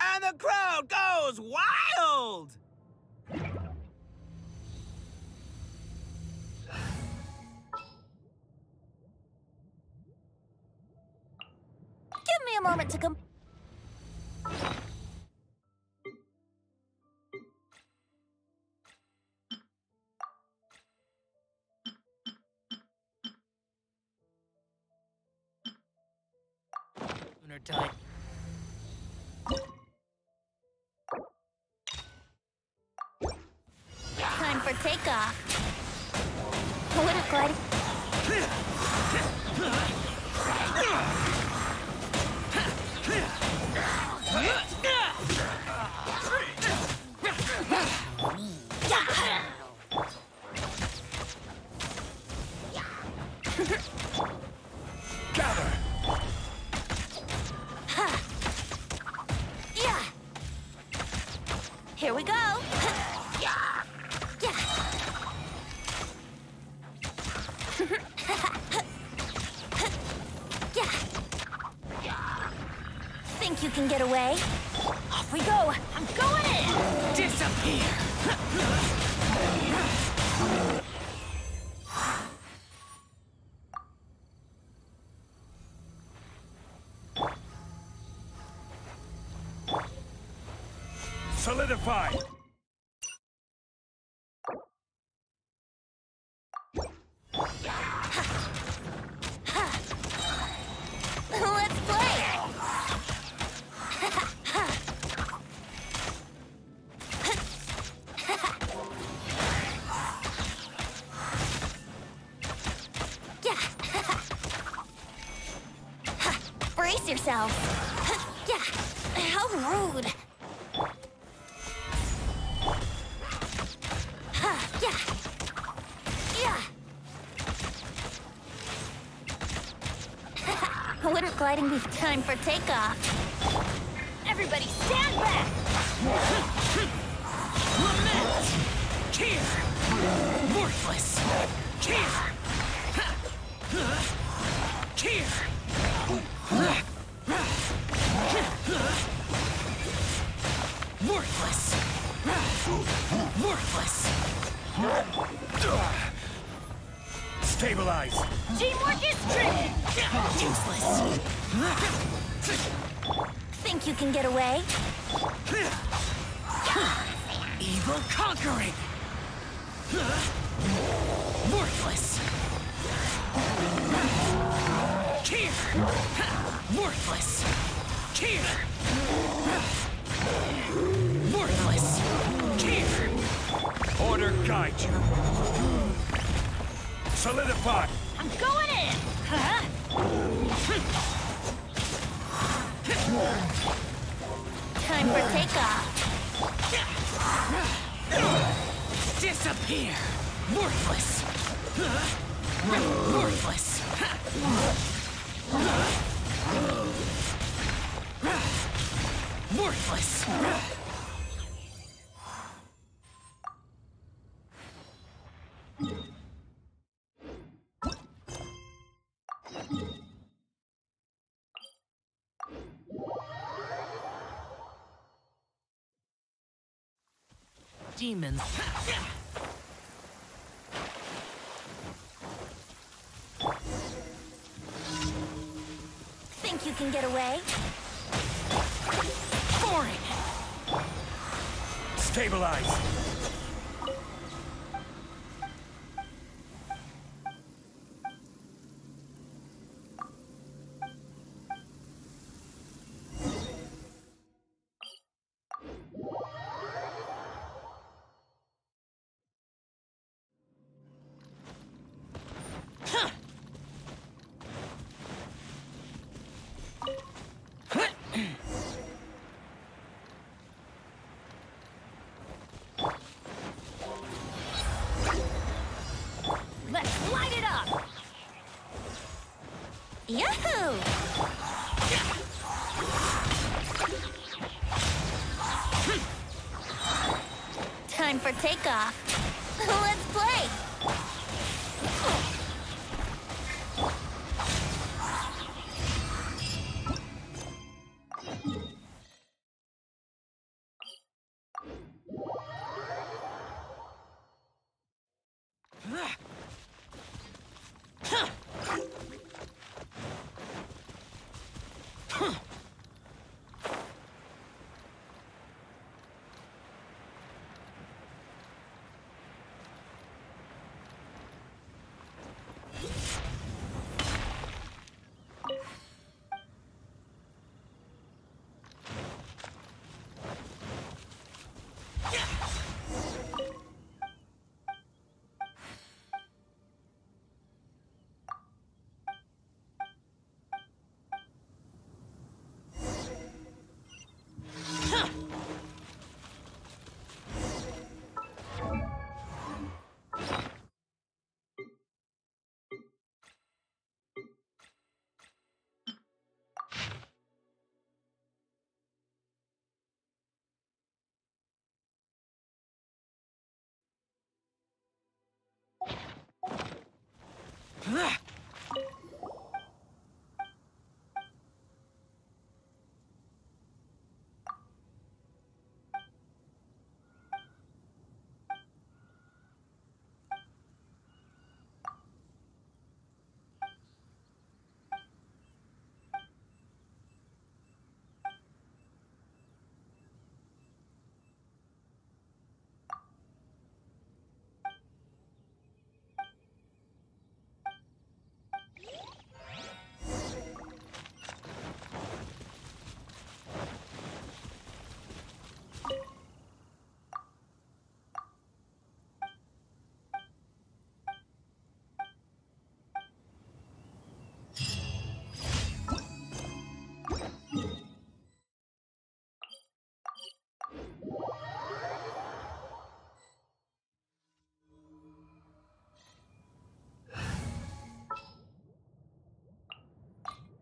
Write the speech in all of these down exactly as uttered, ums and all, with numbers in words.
And the crowd goes wild! Give me a moment to come. Lunar time. Takeoff. What a glide. Gather. Yeah. Here we go. You can get away. Off we go. I'm going in. Disappear. Solidify. Gliding leaf time for takeoff. Everybody stand back! Lament! Cheer! Worthless! Cheer! Cheer! Worthless! Worthless! Stabilize! Teamwork is tricky! Useless! Think you can get away? Evil conquering! Worthless! Cheer! Worthless! Cheer! Worthless! Cheer! Order guide you! Solidify! I'm going in! Huh? Time for takeoff. Disappear! Worthless! Worthless! Worthless! Demons. Think you can get away? Boring. Stabilize. for takeoff. Let's play.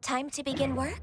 Time to begin work?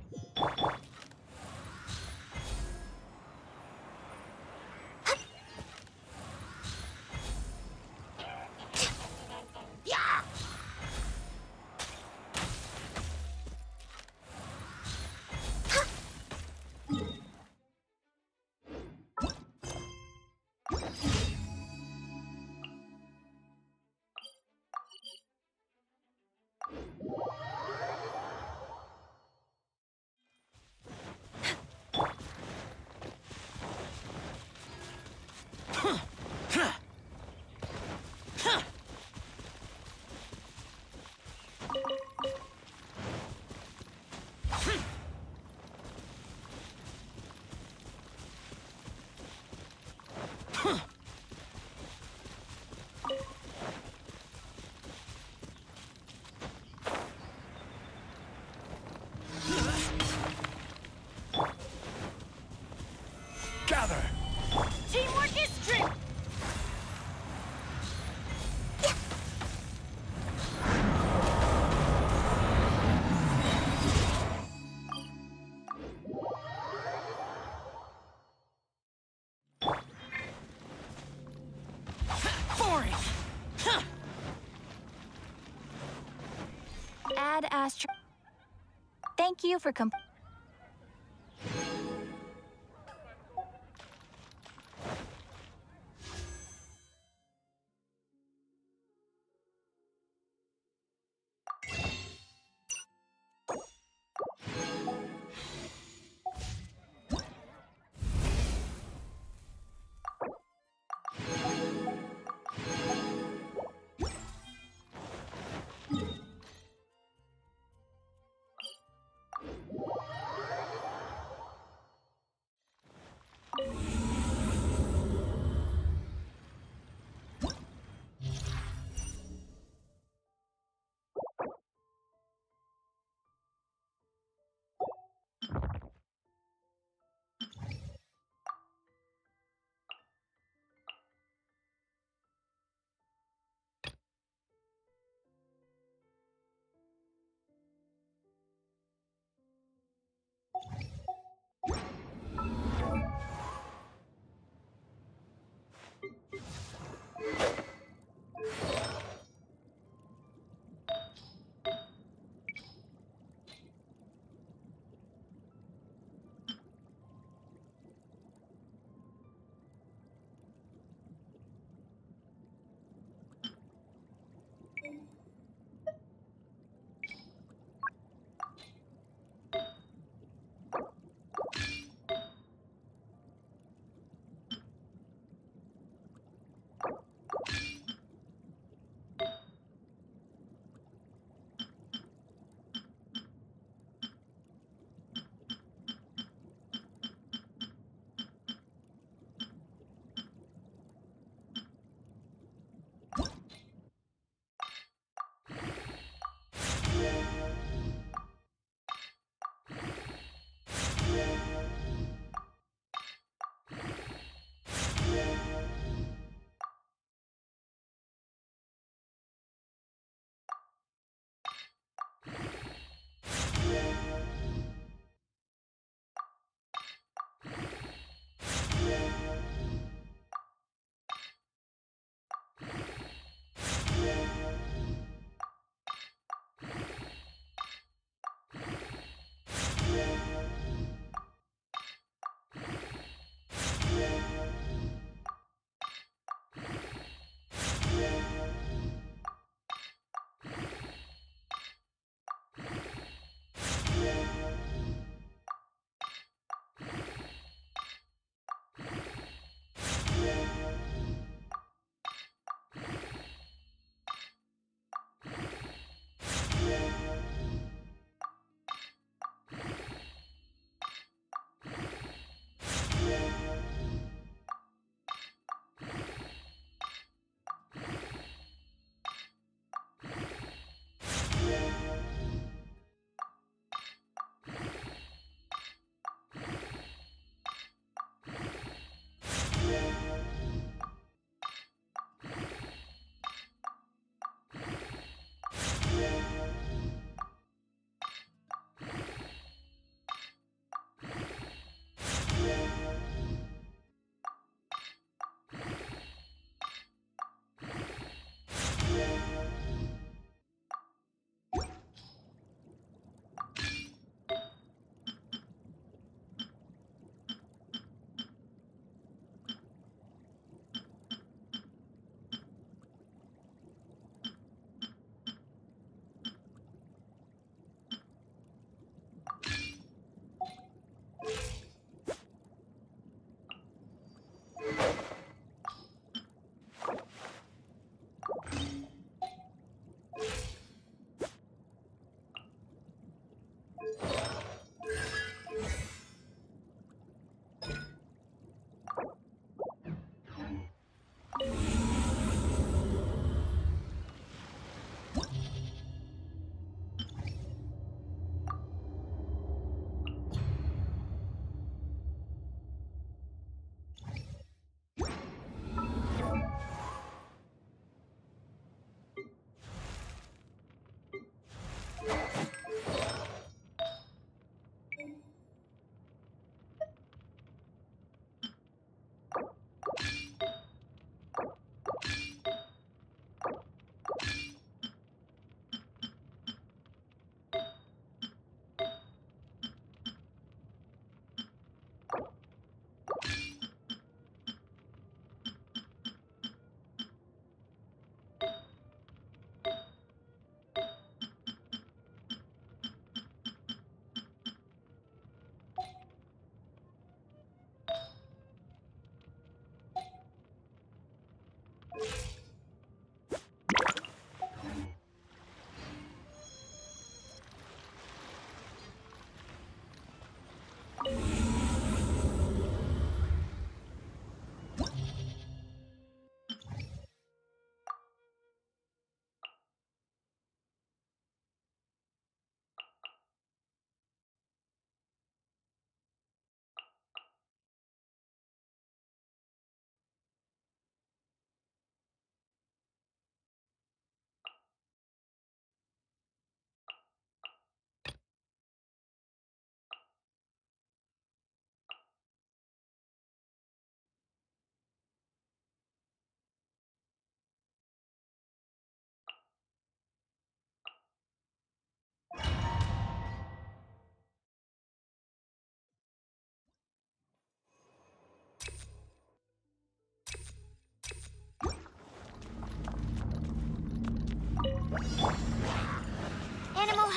Astro. Thank you for comp- What?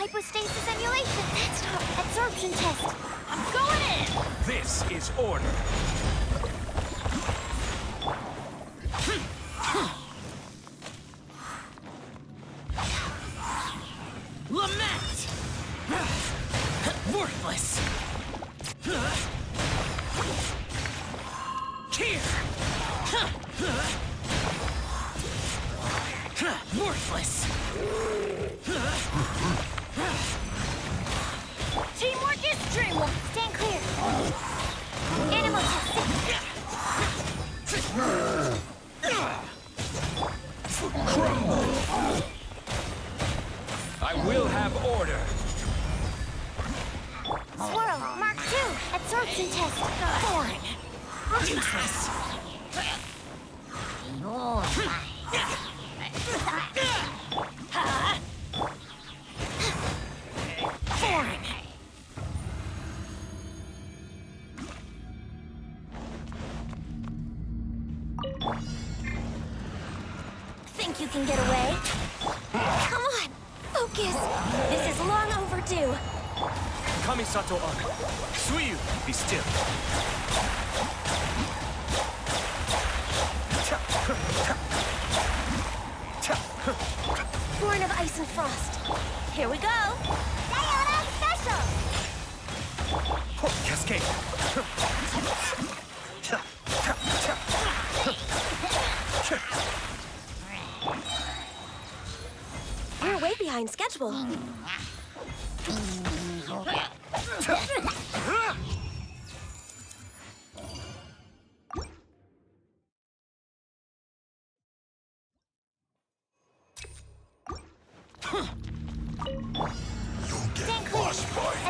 hypostasis emulation. That's not absorption test. I'm going in. This is order. Lament. Worthless. Tear. Worthless. Teamwork is dreamwork. Stand clear. Animal testing. Crumble. I will have order. Swirl. Mark two. Absorption test. Foreign. Useless. No. Foreign. Think you can get away? Come on, focus. This is long overdue. Kamisato Aki, Suyu, be still. Born of ice and frost. Here we go. Diana special. Oh, cascade. We're way behind schedule.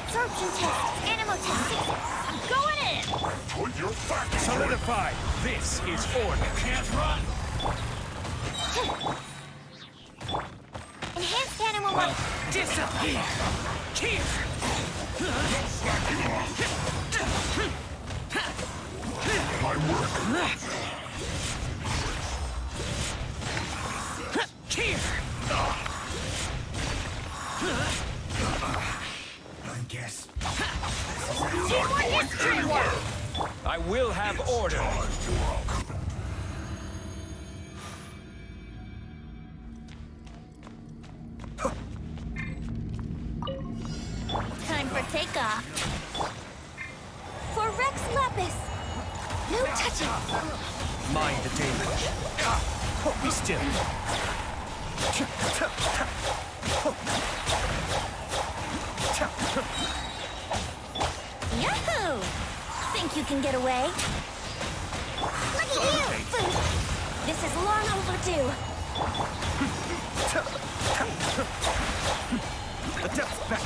Absorption test, animal testing. I'm going in. Put your back. Solidify. This is order. Can't run. Enhanced animal life. Disappear. Tear. Don't slack you off. My work. Tear. I guess. I will have it's order. Time for takeoff. For Rex Lapis. No touching. Mind the damage. Hope we still. Yahoo! Think you can get away? Look at you! This is long overdue. The depth's back.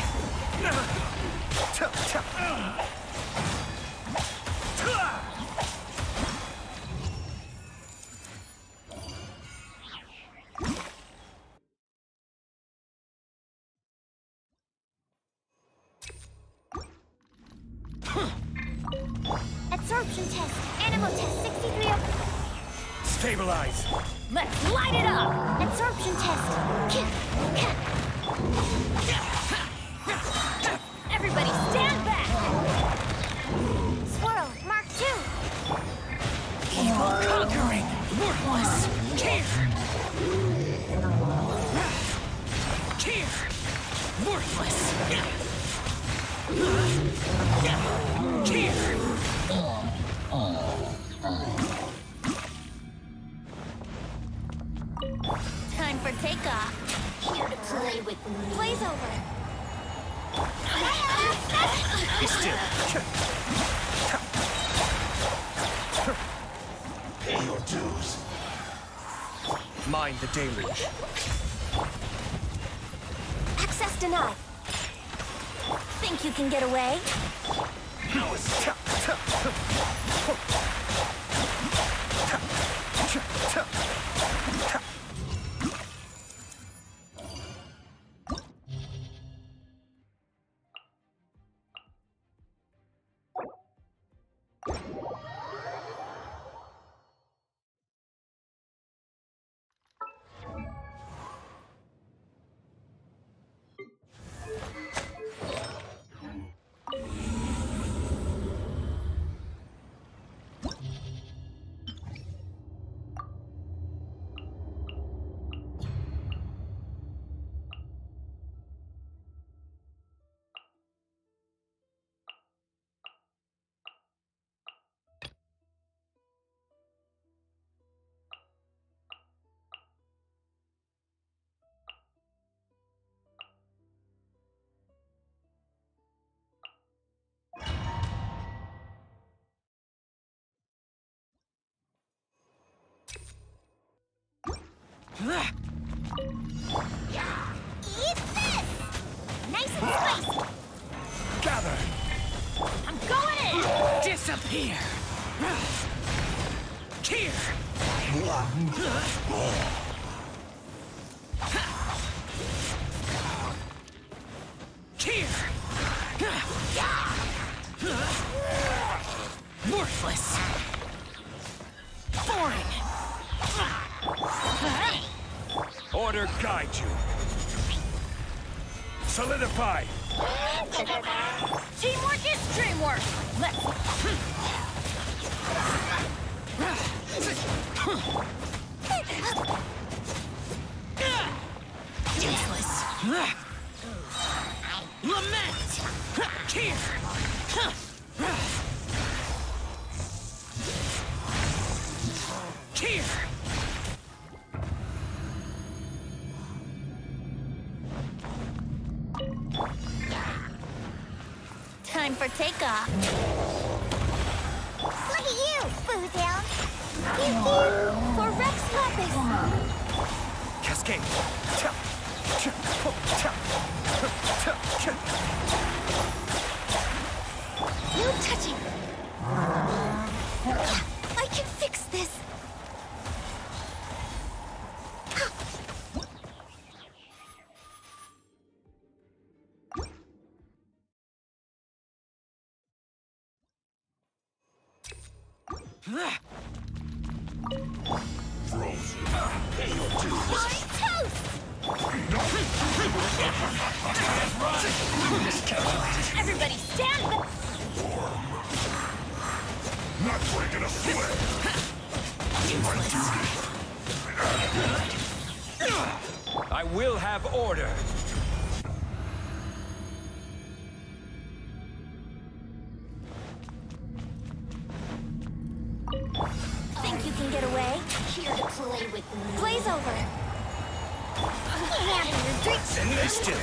Absorption test, animal test, sixty-three up. Stabilize. Let's light it up. Absorption test. Everybody stand back. Swirl, mark two. Evil conquering. Worthless. Tear. Tear. Worthless. Cheer! Time for takeoff. Here to play with me. Play's over. Be still. Pay your dues. Mind the deluge. Access denied. Think you can get away? No, it's tough. Eat this! Nice and spicy! Gather! I'm going in! Disappear! Here! Here! Worthless! Boring! Order guide you. Solidify. Teamwork is dreamwork. Let's. Useless. Lament. Tear. Tear. Time for takeoff. Look at you, Boozhound. You here for Rex Puppets. Cascade. No touching. I can fix this. Everybody stand back! Not breaking a sweat! I will have order! Think you can get away? Here to play with me. Play's over! Get out of your drinks! And they're still...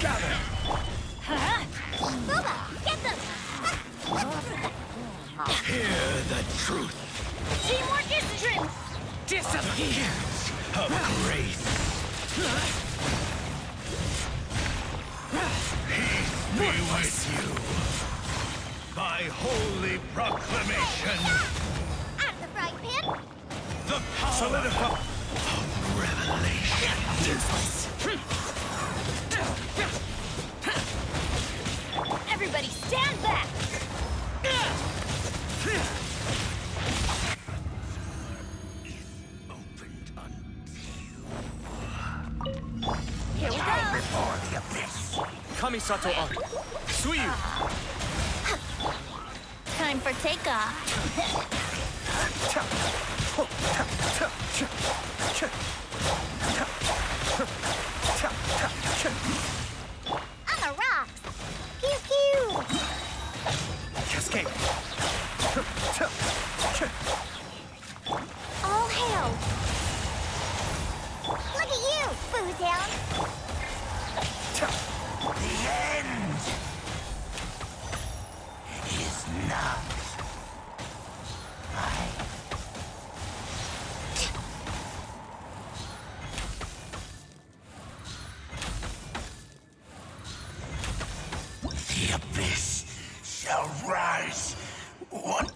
Gather! Huh? Boba, get them! Hear the truth! Teamwork is the dream! Disappear! Of grace! Be with you. By holy proclamation. Out of the frying pan. The power of revelation. Everybody stand back. Kamisato Aki, Suyu! Time for takeoff. On the rocks! Pew-pew! Cascade! All hail! Look at you, Boozhound! The end is not mine. The abyss shall rise one.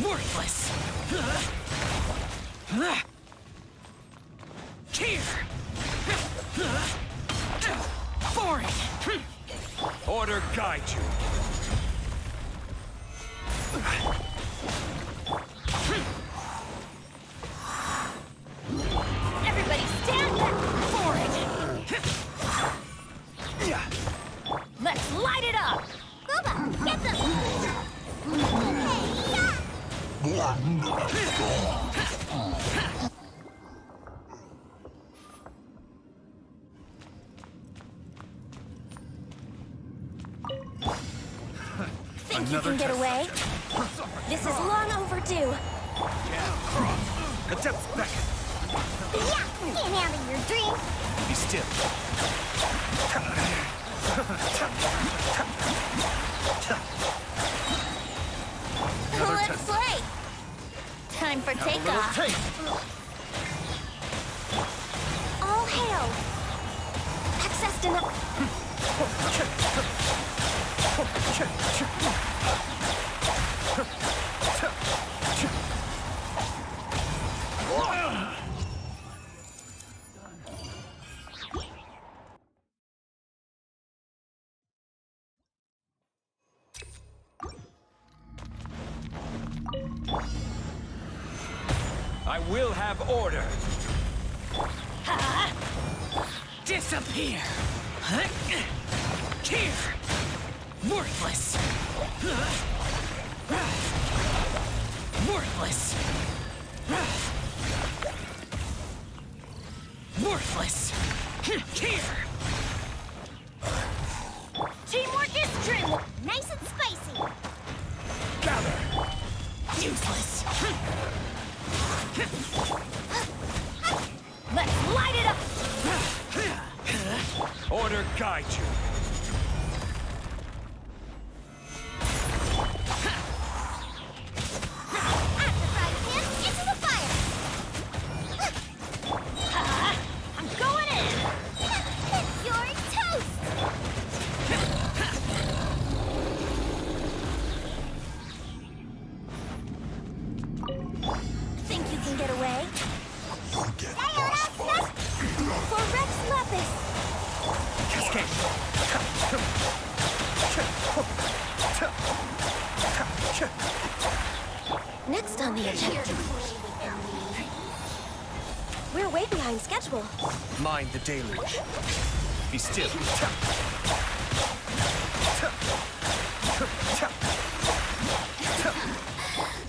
Worthless! Tear! Order guide you. Everybody stand up for it! Let's light it up! Booba, get them! Hey, yeah. You can get away. This is long overdue. Attempt back. Yeah, can't handle your dream. Be still. Let's play. Time for takeoff. All hail. Access denied. I will have order. Ha! Disappear. Here. Worthless! Worthless! Worthless! Here! Teamwork is trim! Nice and spicy! Gather! Useless! Let's light it up! Order guide you! Mind the deluge. Be still. Look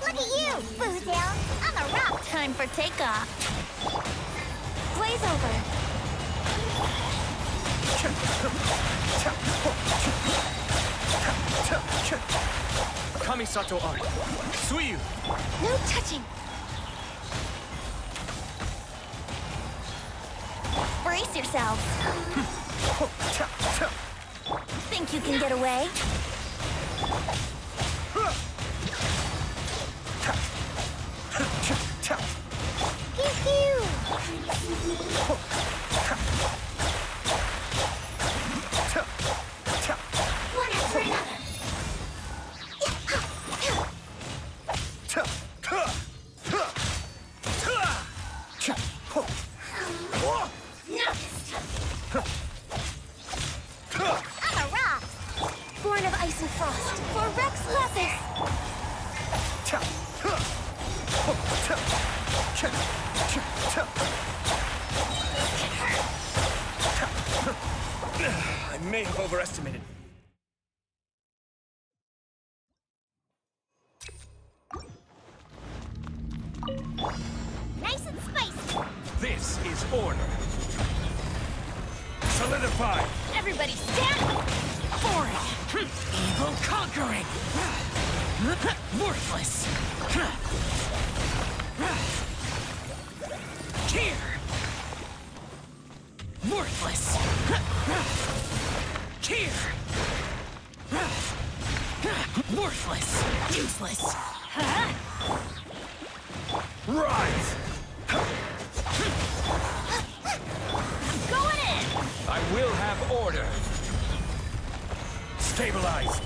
at you, Boozle. I'm a rock. Time for takeoff. Blaze over. Kamisato Aki. Suiyu. No touching. Brace yourself. Think you can get away? One after another. I'm a rock! Born of ice and frost, for Rex Lapis! I may have overestimated. Nice and spicy! This is order. Solidify! Everybody stand for it! Evil conquering! Worthless! Here! Worthless! Here! Worthless! Useless! Huh? Rise! I will have order. Stabilize.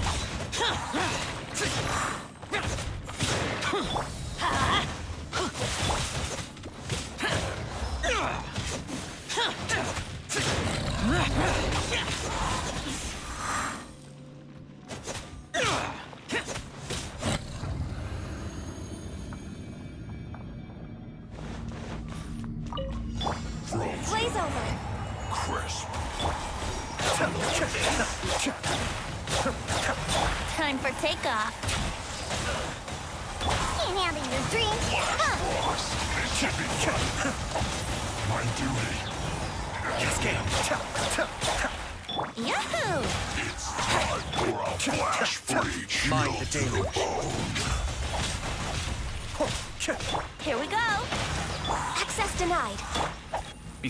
is over. Crisp. Time for takeoff. Can't handle your drink. My duty. Yahoo! It's time for a flash free shield to the bone. Here we go. Access denied. Be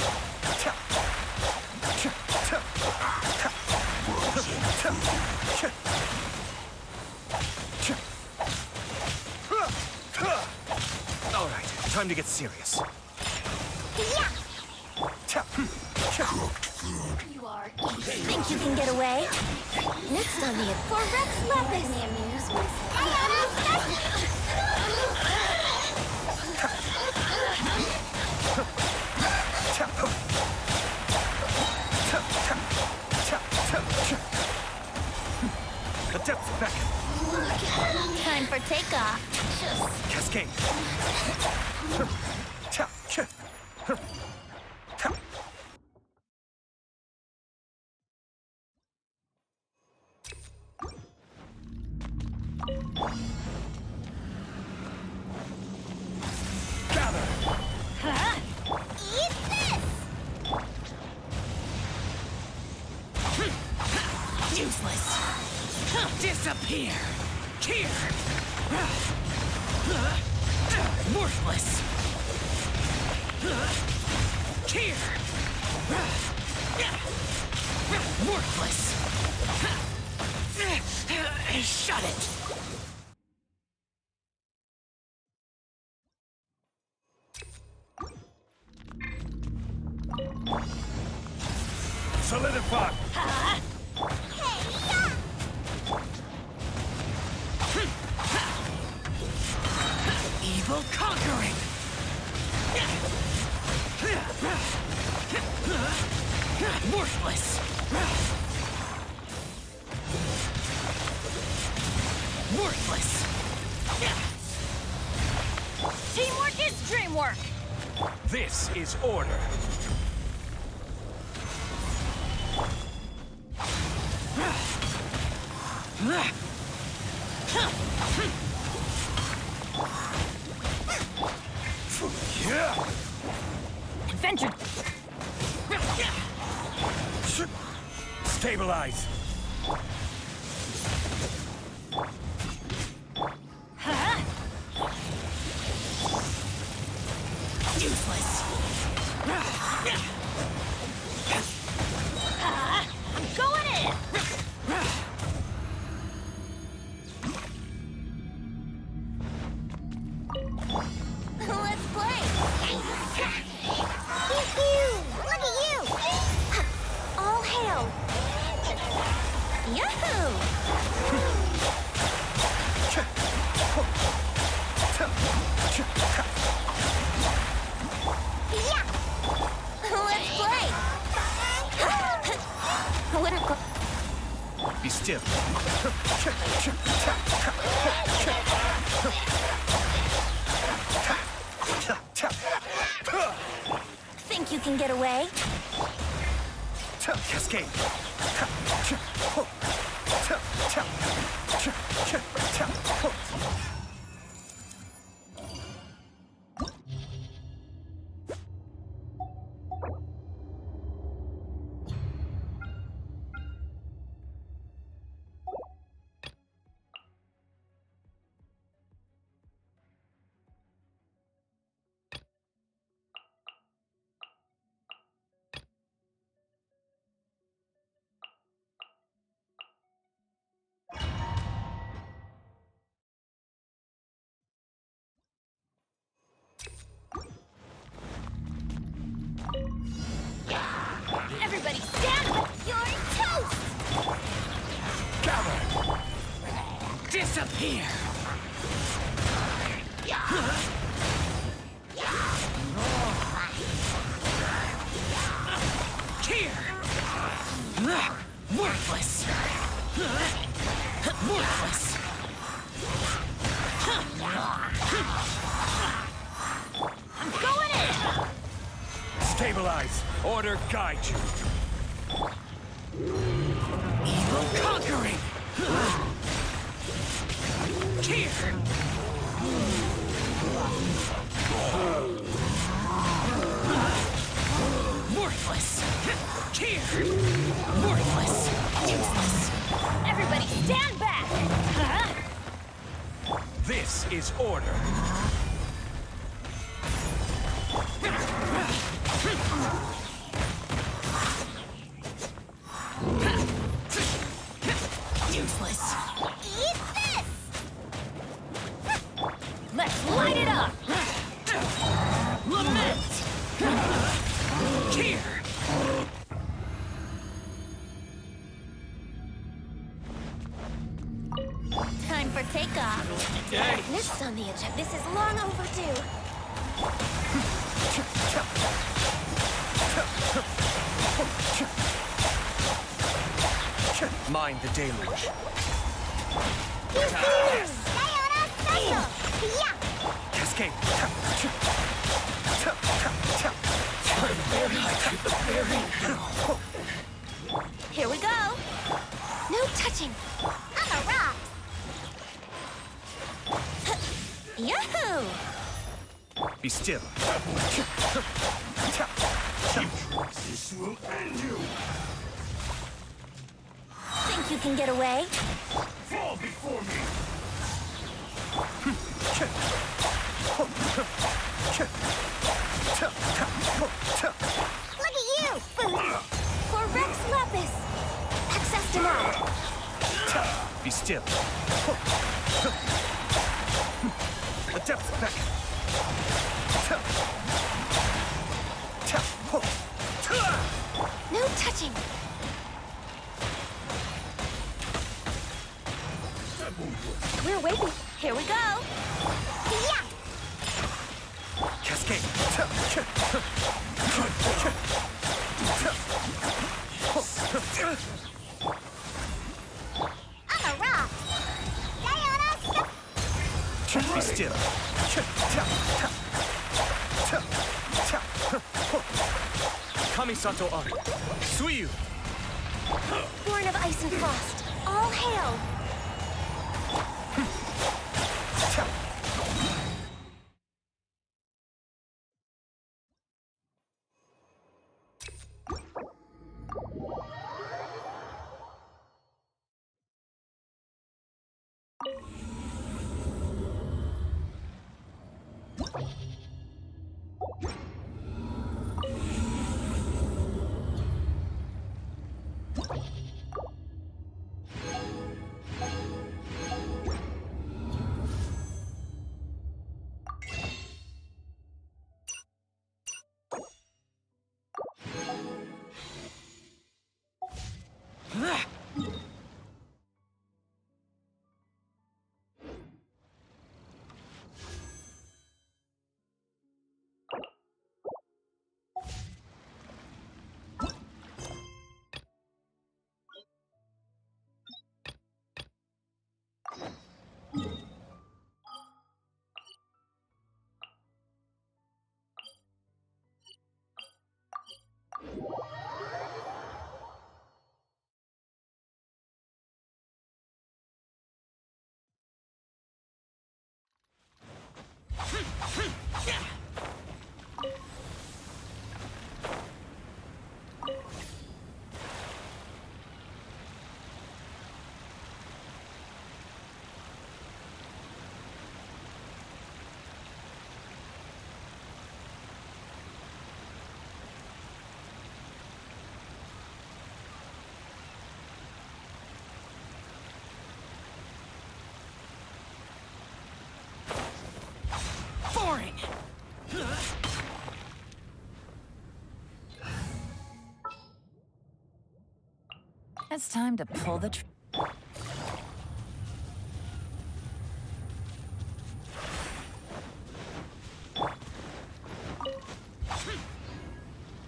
All right, time to get serious. Yeah. Cooked food. You are. Think you can get away? Next on the for Rex Lapis. The amusement. The depths are back. Time for takeoff. Cascade. Is order. Adventure. Stabilize. Stabilize. Order guide you. Evil conquering. Here. Worthless. Here. Worthless. Useless. Everybody stand back. Huh? This is order. Useless. Eat this! Let's light it up! Lament! Cheer! Time for takeoff. Hey. Mists on the edge. This is long overdue. Mind the deluge. Cascade. Here we go. No touching. I'm a rock. Yahoo! Be still. This will end you. Think you can get away? Fall before me. Look at you, fool! For Rex Lapis. Access denied. Be still. The depth's back. No touching. We're waiting. Here we go. Yeah. Cascade. I'm a rock. Sayonara. Be still. Kamisato Aki, Suyu! Born of ice and frost, all hail! It's time to pull the trigger.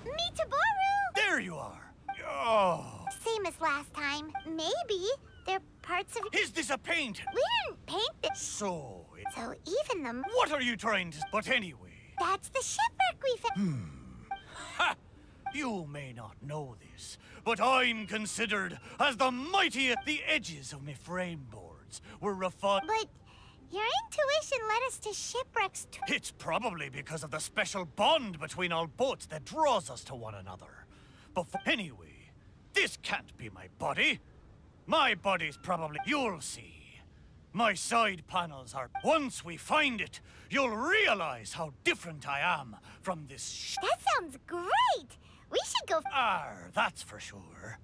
Mitaboru! There you are! Oh. Same as last time. Maybe they're parts of... Is this a paint? We didn't paint this. So... It... So even them... What are you trying to... But anyway... That's the shipwreck we found. Hmm. Ha! You may not know this, but I'm considered as the mightiest. The edges of my frame boards were refined. But your intuition led us to shipwrecks too. It's probably because of the special bond between our boats that draws us to one another. But anyway, this can't be my body. My body's probably... You'll see. My side panels are... Once we find it, you'll realize how different I am from this sh... That sounds great! We should go... Arr, that's for sure.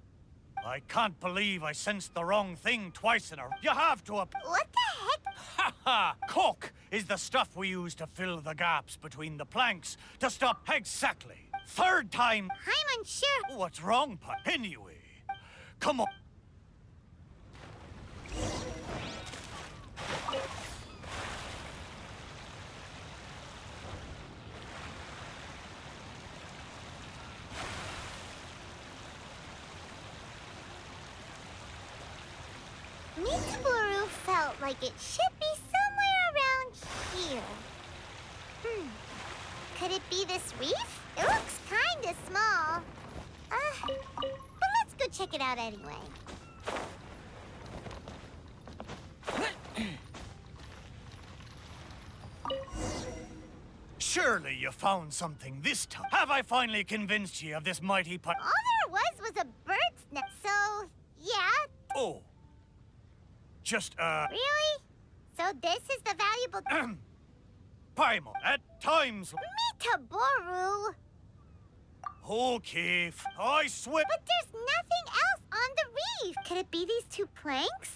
I can't believe I sensed the wrong thing twice in a... You have to... What the heck? Ha ha! Caulk is the stuff we use to fill the gaps between the planks to stop... Exactly. Third time... I'm unsure. What's wrong, pa... Anyway. Come on. Mitsuburu felt like it should be somewhere around here. Hmm. Could it be this reef? It looks kinda small. Uh, but let's go check it out anyway. Surely you found something this time. Have I finally convinced you of this mighty pot? All there was was a bird's nest, so yeah. Oh. Just, uh... Really? So this is the valuable... Paimon, at times... Mitaboru! Okay, f I swear... But there's nothing else on the reef! Could it be these two planks?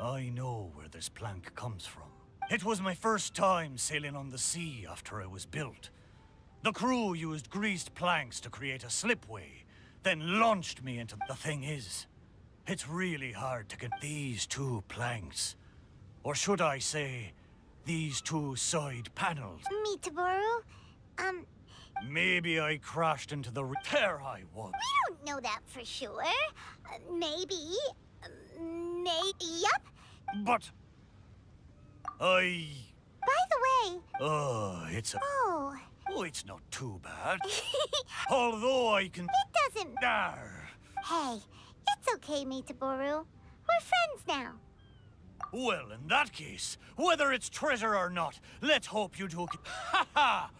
I know where this plank comes from. It was my first time sailing on the sea after I was built. The crew used greased planks to create a slipway, then launched me into... The thing is, it's really hard to get these two planks. Or should I say, these two side panels. Mitaboru, um... Maybe I crashed into the... There I was. We don't know that for sure. Uh, maybe... Uh, may... Yup. But... I... By the way... Oh, it's a... Oh. Oh, it's not too bad. Although I can... It doesn't... Arr. Hey, it's okay, Mitaboru. We're friends now. Well, in that case, whether it's treasure or not, let's hope you two can... Ha ha!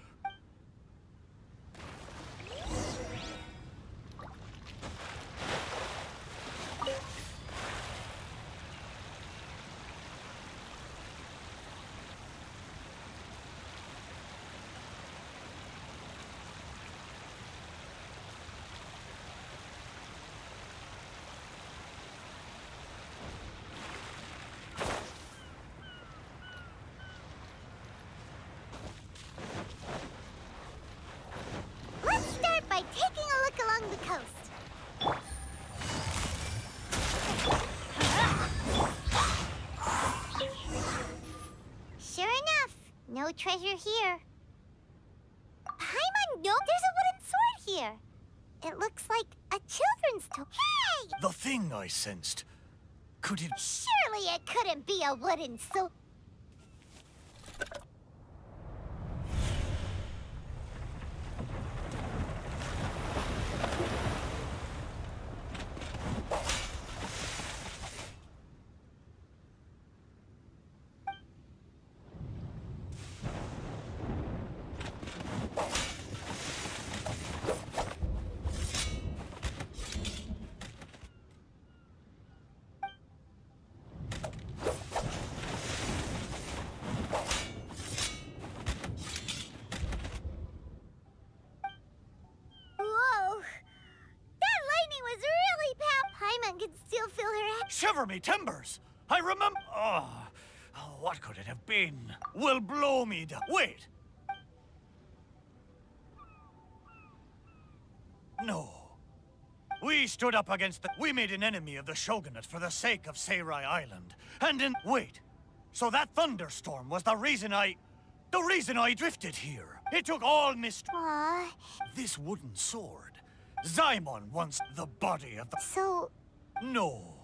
Treasure here. Paimon, no, there's a wooden sword here. It looks like a children's toy. Hey! The thing I sensed, could it... Surely it couldn't be a wooden sword. man can still feel her head. Shiver me timbers! I remember. Oh, what could it have been? Will blow me down. Wait. No. We stood up against the. We made an enemy of the shogunate for the sake of Seirai Island. And in. Wait. So that thunderstorm was the reason I. The reason I drifted here. It took all mist. Aww. This wooden sword. Zaimon wants the body of the. So. No.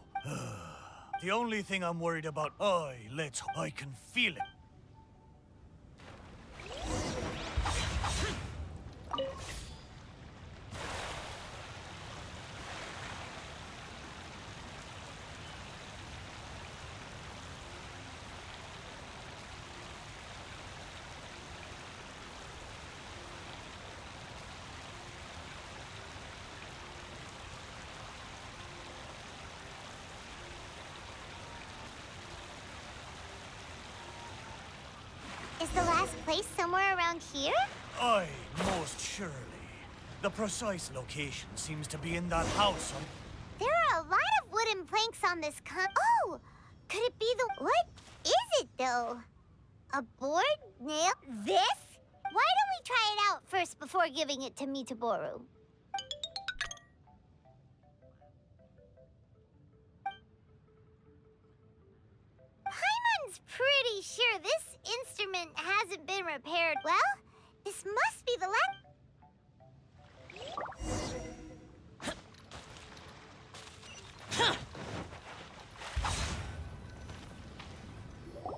The only thing I'm worried about. I. Let's. I can feel it. Is the last place somewhere around here? Aye, most surely. The precise location seems to be in that house on... There are a lot of wooden planks on this con... Oh! Could it be the... What is it, though? A board? Nail? This? Why don't we try it out first before giving it to Mitaboru? Pretty sure this instrument hasn't been repaired. Well, this must be the last.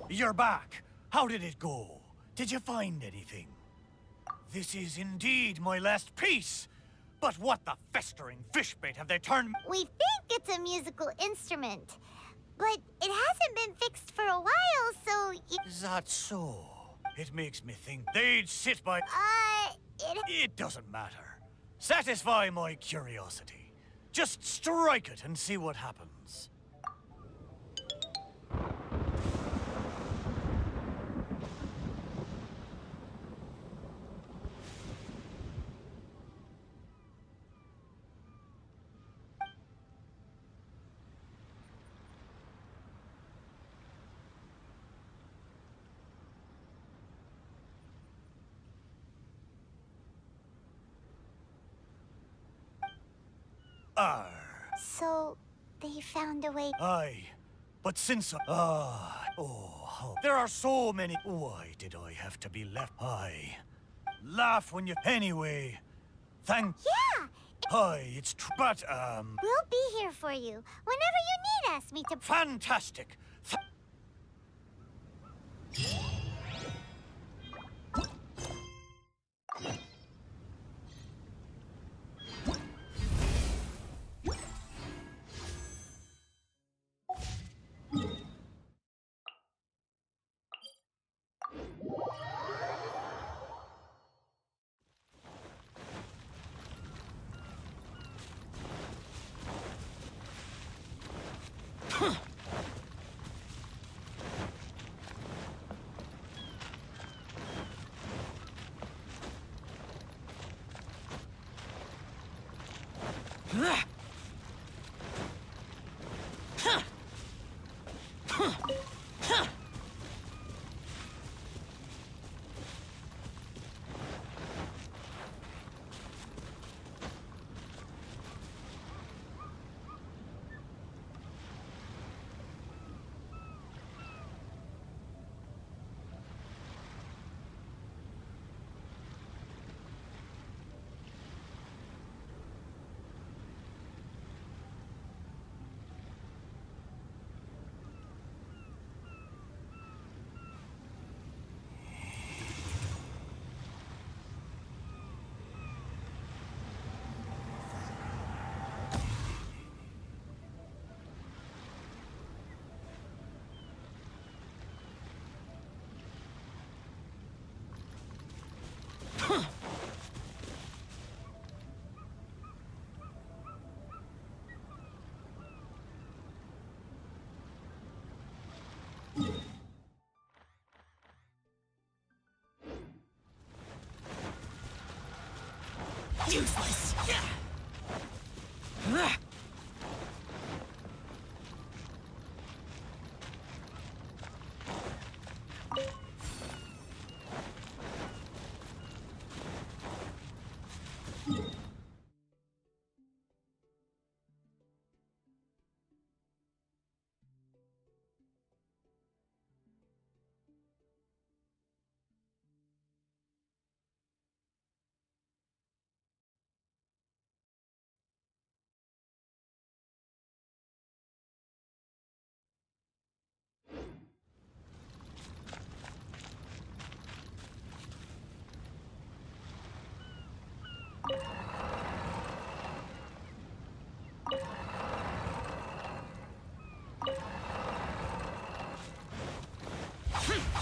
You're back. How did it go? Did you find anything? This is indeed my last piece. But what the festering fish bait have they turned? We think it's a musical instrument. But it hasn't been fixed for a while, so... Is that so? It makes me think they'd sit by... Uh, it... It doesn't matter. Satisfy my curiosity. Just strike it and see what happens. Arr. So, they found a way... Aye, but since... Ah, uh, oh, how... There are so many... Why did I have to be left? Aye. Laugh when you... Anyway, thank... Yeah! It... Aye, it's tr... But, um... We'll be here for you, whenever you need us, me to... Fantastic! Th Useless! Yeah.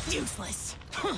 Useless. Huh.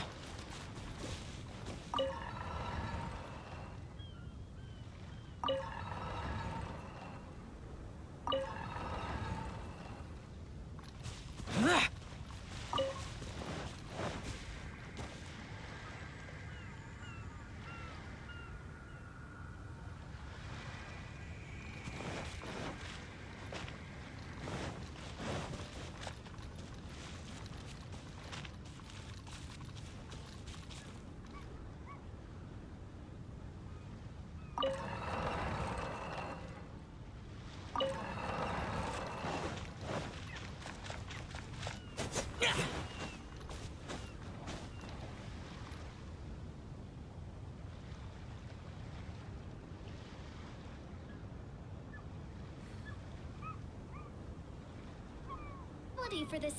For this.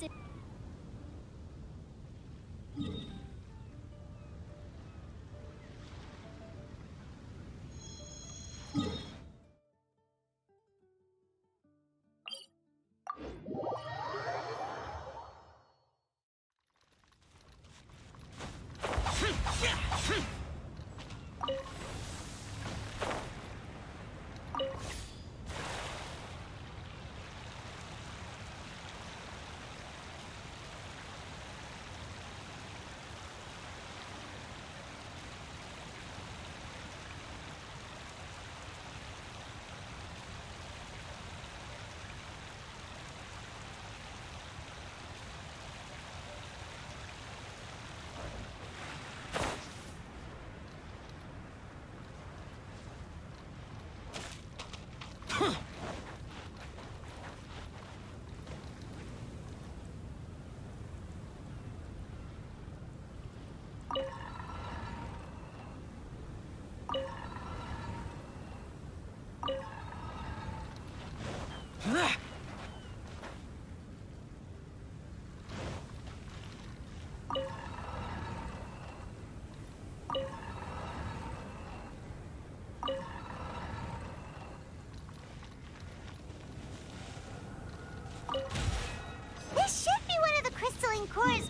Course.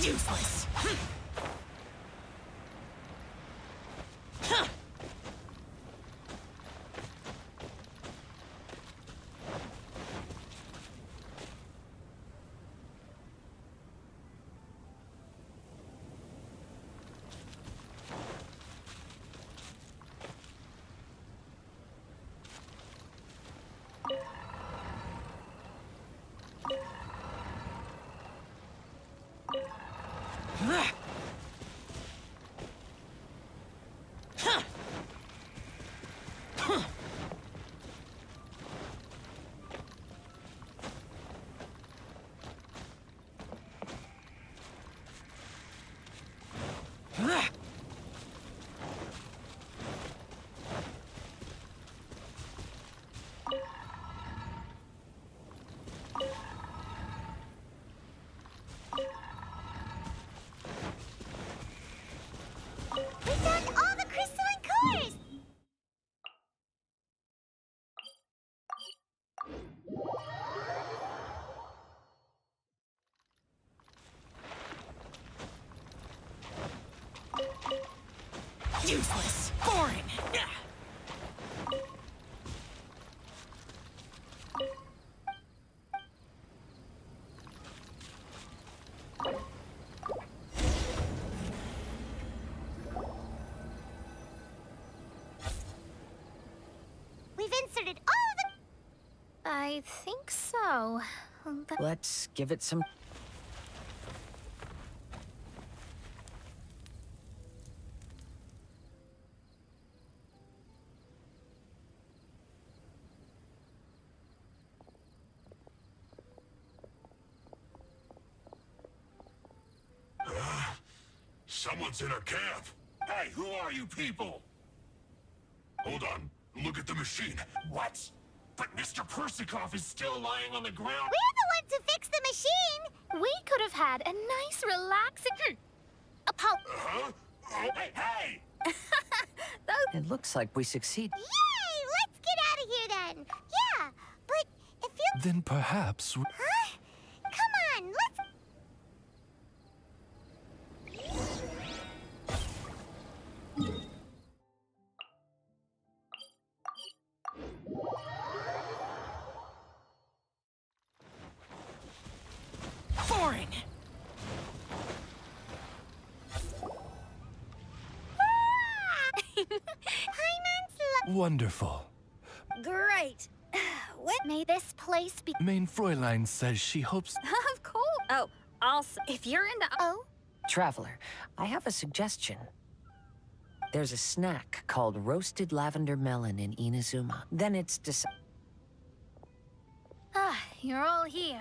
Useless. Useless! Boring! We've inserted all the... I think so. But... Let's give it some... Someone's in our camp! Hey, who are you people? Hold on. Look at the machine. What? But Mister Persikoff is still lying on the ground. We're the ones who fixed the machine! We could have had a nice, relaxing... A pulp... Uh-huh? Oh, hey, hey! Those... It looks like we succeed. Yay! Let's get out of here, then! Yeah, but if you... Then perhaps... We... Huh? Come on, let's... Boring. Wonderful. Great. What may this place be? Main Fräulein says she hopes. Of course. Oh, also, if you're into oh, traveler, I have a suggestion. There's a snack called roasted lavender melon in Inazuma. Then it's dis- Ah, you're all here.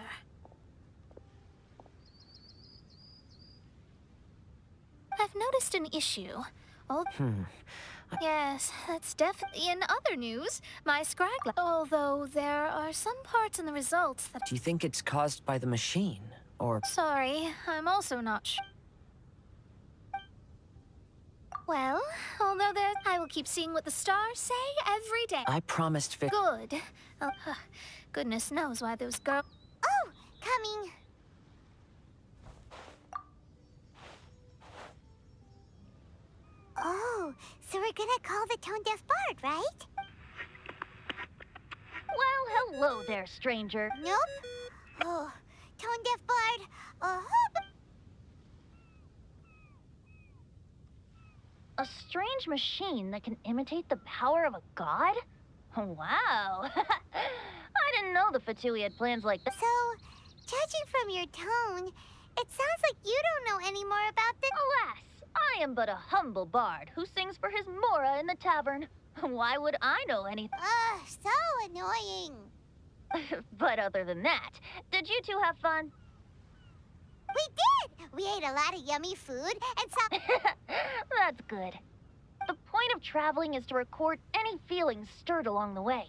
I've noticed an issue. All hmm. I yes, that's definitely... In other news, my scraggle... Although there are some parts in the results that... Do you think it's caused by the machine, or... Sorry, I'm also not sure. Well, although there, I will keep seeing what the stars say every day. I promised Vic. Good. Oh, goodness knows why those girls. Oh, coming. Oh, so we're gonna call the Tone-Deaf Bard, right? Well, hello there, stranger. Nope. Oh, Tone-Deaf Bard. Oh. A strange machine that can imitate the power of a god? Wow! I didn't know the Fatui had plans like this. So, judging from your tone, it sounds like you don't know any more about this. Alas, I am but a humble bard who sings for his Mora in the tavern. Why would I know anything? Ugh, so annoying. But other than that, did you two have fun? We did! We ate a lot of yummy food and some... That's good. The point of traveling is to record any feelings stirred along the way.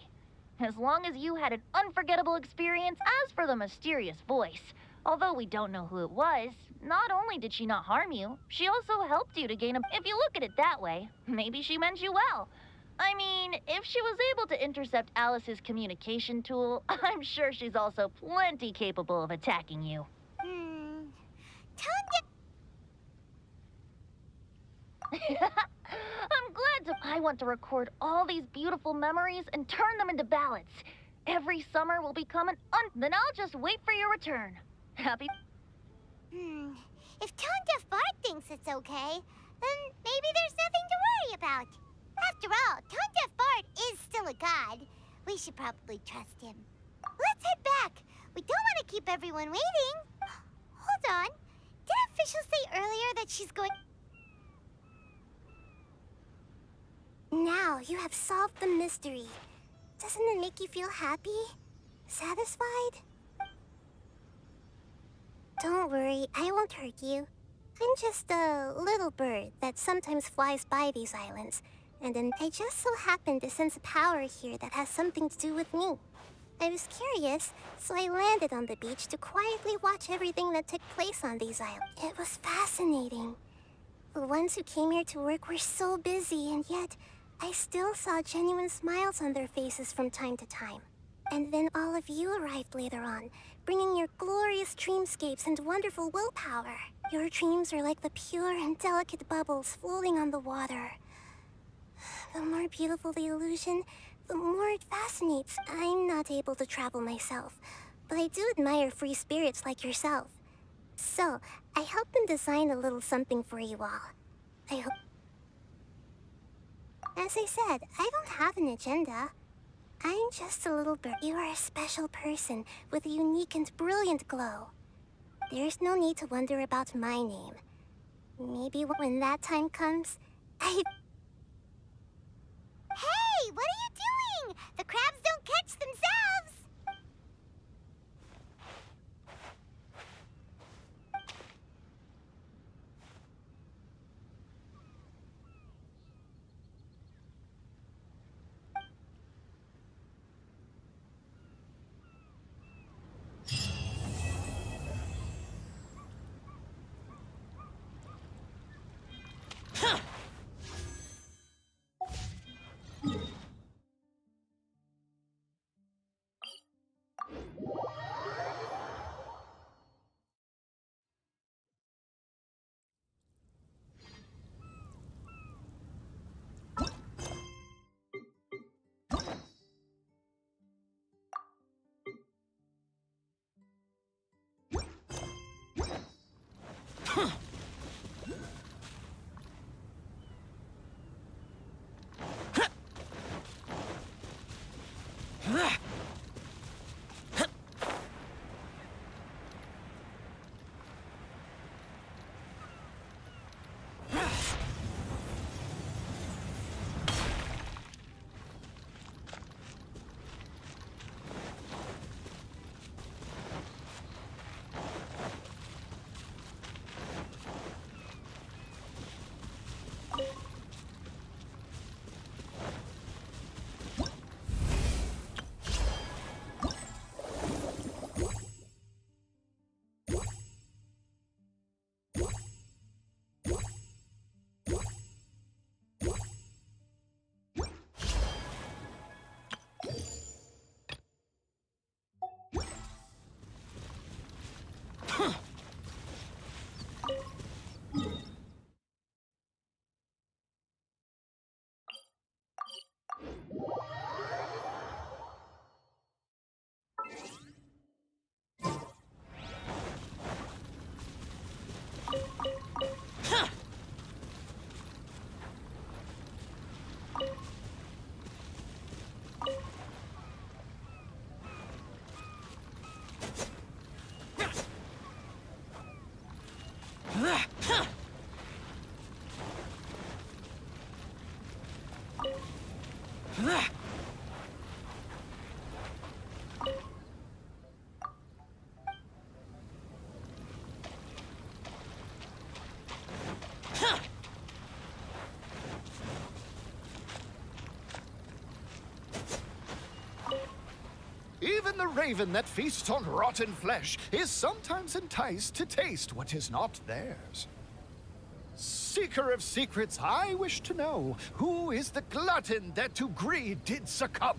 As long as you had an unforgettable experience, as for the mysterious voice, although we don't know who it was, not only did she not harm you, she also helped you to gain a... If you look at it that way, maybe she meant you well. I mean, if she was able to intercept Alice's communication tool, I'm sure she's also plenty capable of attacking you. I'm glad to... I want to record all these beautiful memories and turn them into ballads. Every summer will become an un... Then I'll just wait for your return. Happy... Hmm. If Tone-Deaf Bard thinks it's okay, then maybe there's nothing to worry about. After all, Tone-Deaf Bard is still a god. We should probably trust him. Let's head back. We don't want to keep everyone waiting. Hold on. Did officials say earlier that she's going... Now you have solved the mystery. Doesn't it make you feel happy? Satisfied? Don't worry, I won't hurt you. I'm just a little bird that sometimes flies by these islands, and then I just so happened to sense a power here that has something to do with me. I was curious, so I landed on the beach to quietly watch everything that took place on these islands. It was fascinating. The ones who came here to work were so busy, and yet... I still saw genuine smiles on their faces from time to time. And then all of you arrived later on, bringing your glorious dreamscapes and wonderful willpower. Your dreams are like the pure and delicate bubbles floating on the water. The more beautiful the illusion, the more it fascinates. I'm not able to travel myself, but I do admire free spirits like yourself. So, I helped them design a little something for you all. I hope... As I said, I don't have an agenda. I'm just a little bird. You are a special person with a unique and brilliant glow. There's no need to wonder about my name. Maybe when that time comes, I... Hey, what are you doing? The crabs don't catch themselves! Even the raven that feasts on rotten flesh is sometimes enticed to taste what is not theirs. Seeker of secrets, I wish to know who is the glutton that to greed did succumb.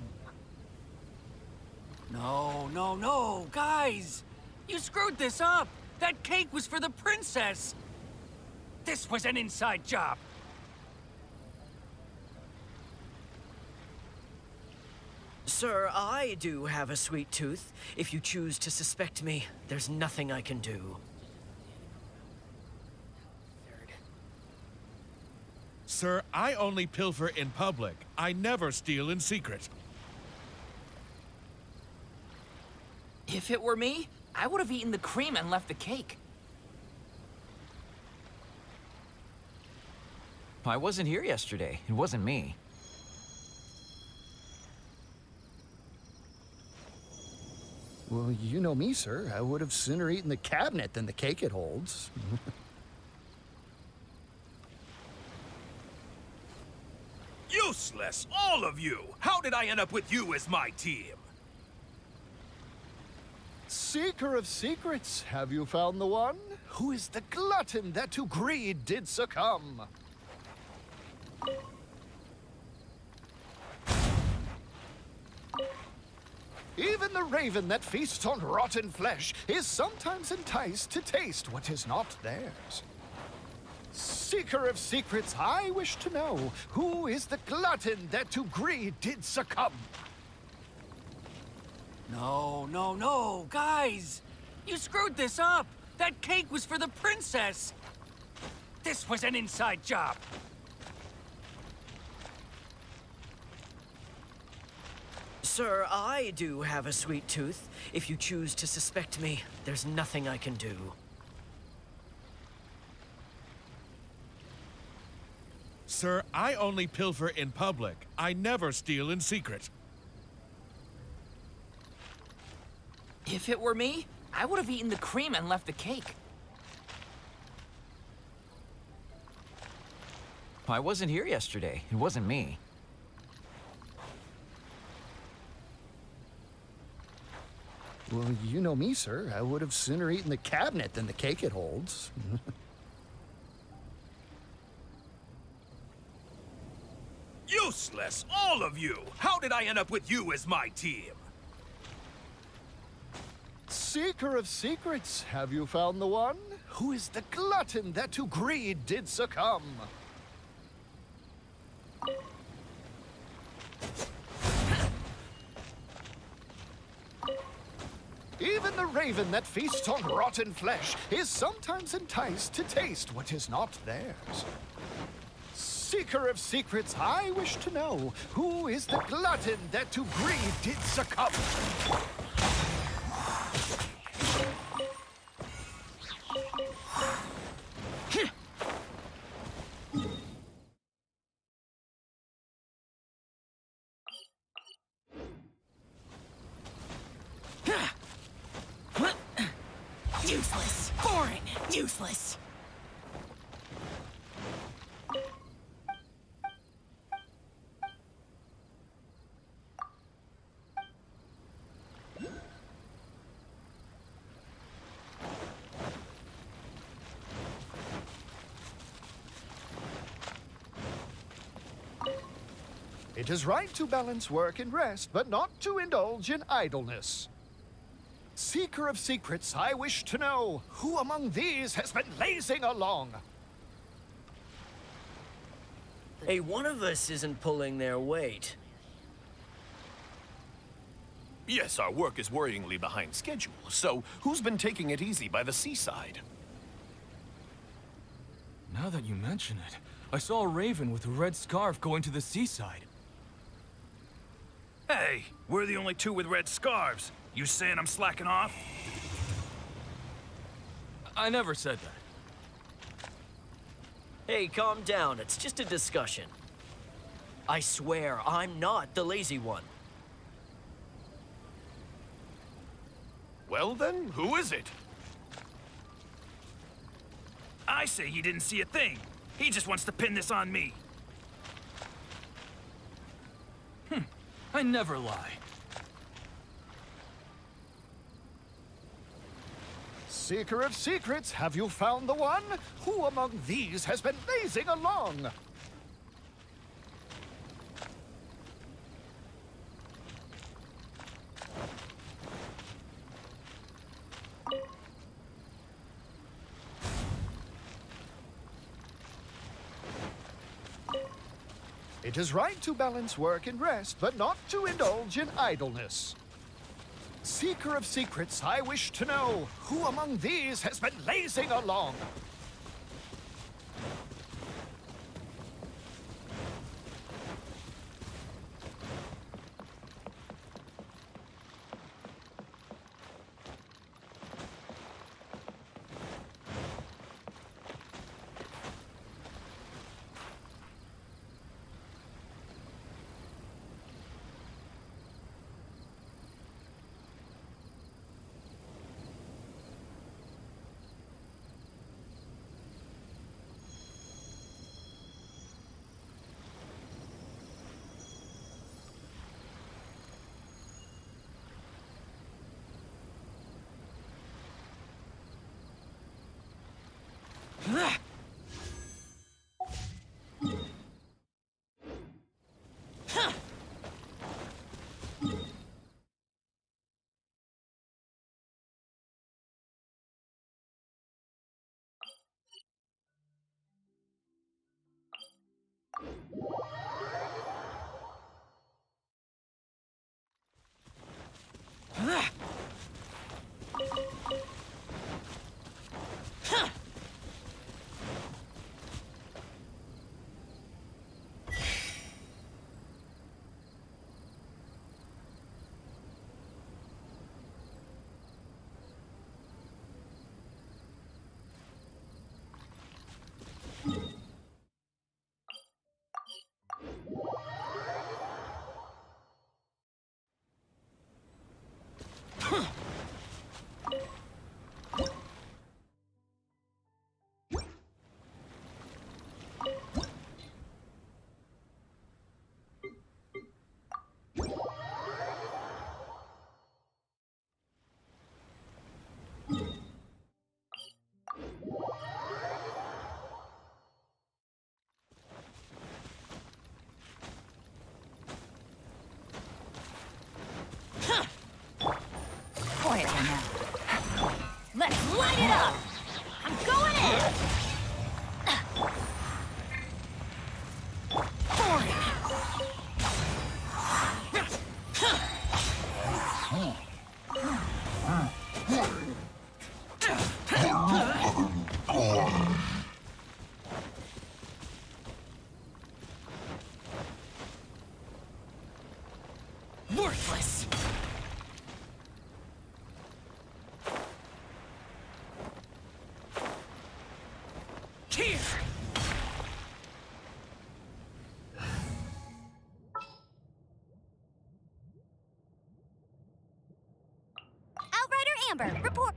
No, no, no, guys! You screwed this up! That cake was for the princess! This was an inside job! Sir, I do have a sweet tooth. If you choose to suspect me, there's nothing I can do. Sir, I only pilfer in public. I never steal in secret. If it were me, I would have eaten the cream and left the cake. I wasn't here yesterday. It wasn't me. Well, you know me, sir. I would have sooner eaten the cabinet than the cake it holds. Useless, all of you! How did I end up with you as my team? Seeker of secrets, have you found the one? Who is the glutton that to greed did succumb? Even the raven that feasts on rotten flesh is sometimes enticed to taste what is not theirs. Seeker of secrets, I wish to know who is the glutton that to greed did succumb. No, no, no, guys! You screwed this up! That cake was for the princess! This was an inside job! Sir, I do have a sweet tooth. If you choose to suspect me, there's nothing I can do. Sir, I only pilfer in public. I never steal in secret. If it were me, I would have eaten the cream and left the cake. I wasn't here yesterday. It wasn't me. Well, you know me, sir. I would have sooner eaten the cabinet than the cake it holds. Useless, all of you! How did I end up with you as my team? Seeker of secrets, have you found the one? Who is the glutton that to greed did succumb? Even the raven that feasts on rotten flesh is sometimes enticed to taste what is not theirs. Seeker of secrets, I wish to know who is the glutton that to greed did succumb. Useless, boring, useless. It is right to balance work and rest, but not to indulge in idleness. Seeker of secrets, I wish to know who among these has been lazing along. Hey, one of us isn't pulling their weight. Yes, our work is worryingly behind schedule, so who's been taking it easy by the seaside? Now that you mention it, I saw a raven with a red scarf going to the seaside. Hey, we're the only two with red scarves. You saying I'm slacking off? I never said that. Hey, calm down. It's just a discussion. I swear, I'm not the lazy one. Well then, who is it? I say he didn't see a thing. He just wants to pin this on me. Hmm. I never lie. Seeker of secrets, have you found the one? Who among these has been lazing along? It is right to balance work and rest, but not to indulge in idleness. Seeker of secrets, I wish to know who among these has been lazing along. Let's light it up! I'm going in! Worthless! Report.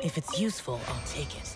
If it's useful, I'll take it.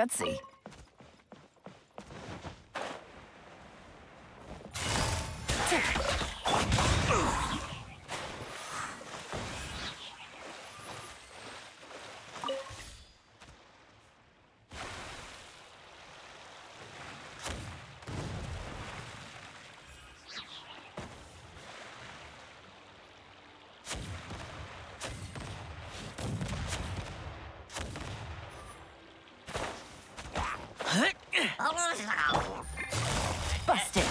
Gutsy. Busted!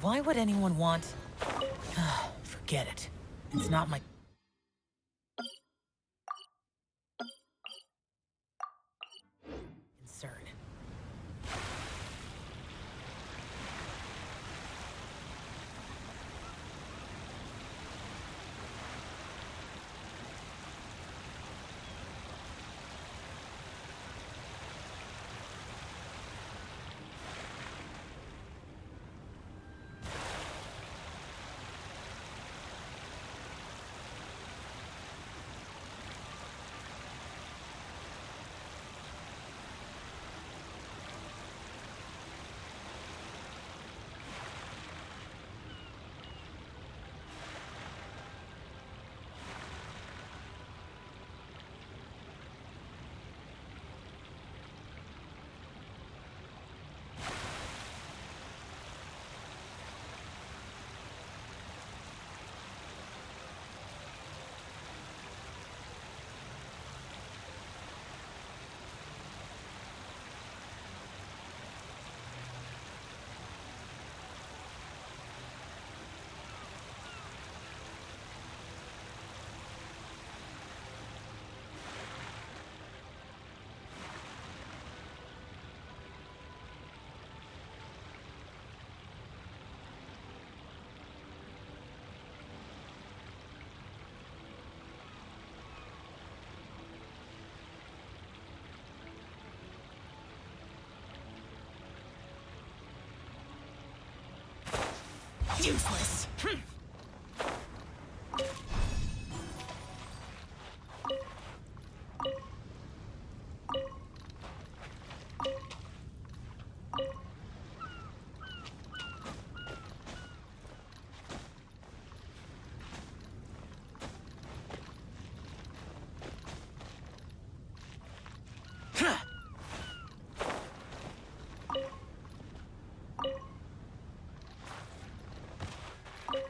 Why would anyone want... Forget it. It's not my... useless. Hm. Thank you.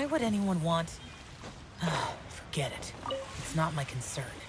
Why would anyone want... Forget it. It's not my concern.